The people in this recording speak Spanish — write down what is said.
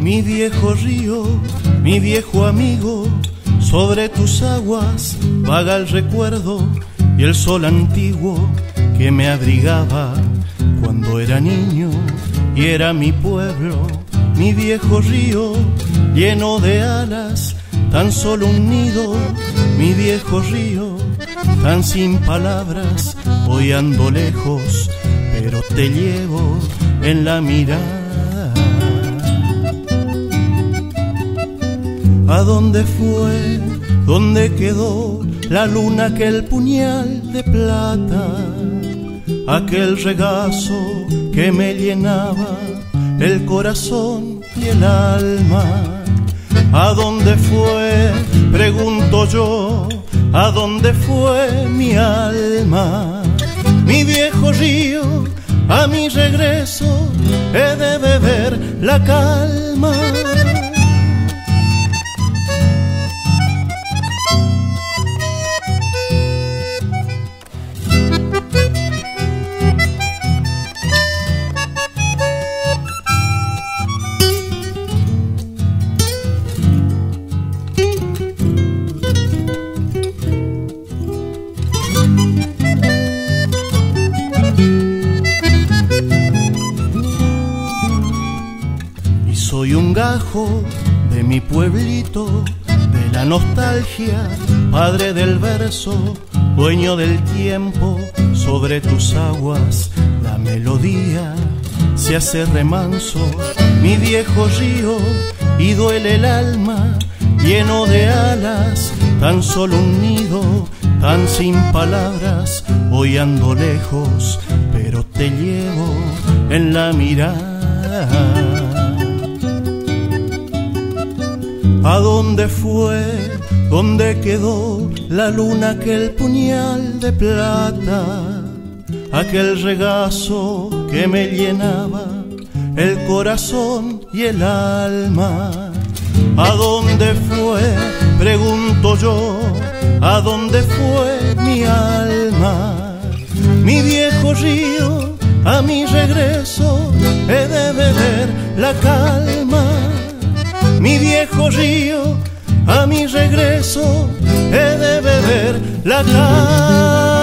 Mi viejo río, mi viejo amigo, sobre tus aguas vaga el recuerdo y el sol antiguo que me abrigaba cuando era niño y era mi pueblo. Mi viejo río lleno de alas, tan solo un nido, mi viejo río tan sin palabras. Hoy ando lejos, pero te llevo en la mirada. ¿A dónde fue? ¿Dónde quedó la luna, aquel puñal de plata? Aquel regazo que me llenaba el corazón y el alma. ¿A dónde fue? Pregunto yo, ¿a dónde fue mi alma? Mi viejo río, a mi regreso he de beber la calma. Soy un gajo de mi pueblito, de la nostalgia, padre del verso, dueño del tiempo. Sobre tus aguas la melodía se hace remanso. Mi viejo río, y duele el alma, lleno de alas, tan solo un nido, tan sin palabras. Hoy ando lejos, pero te llevo en la mirada. ¿A dónde fue? ¿Dónde quedó la luna, aquel puñal de plata? Aquel regazo que me llenaba el corazón y el alma. ¿A dónde fue? Pregunto yo, ¿a dónde fue mi alma? Mi viejo río, a mi regreso he de beber la calma. Mi viejo río, a mi regreso he de beber la calma.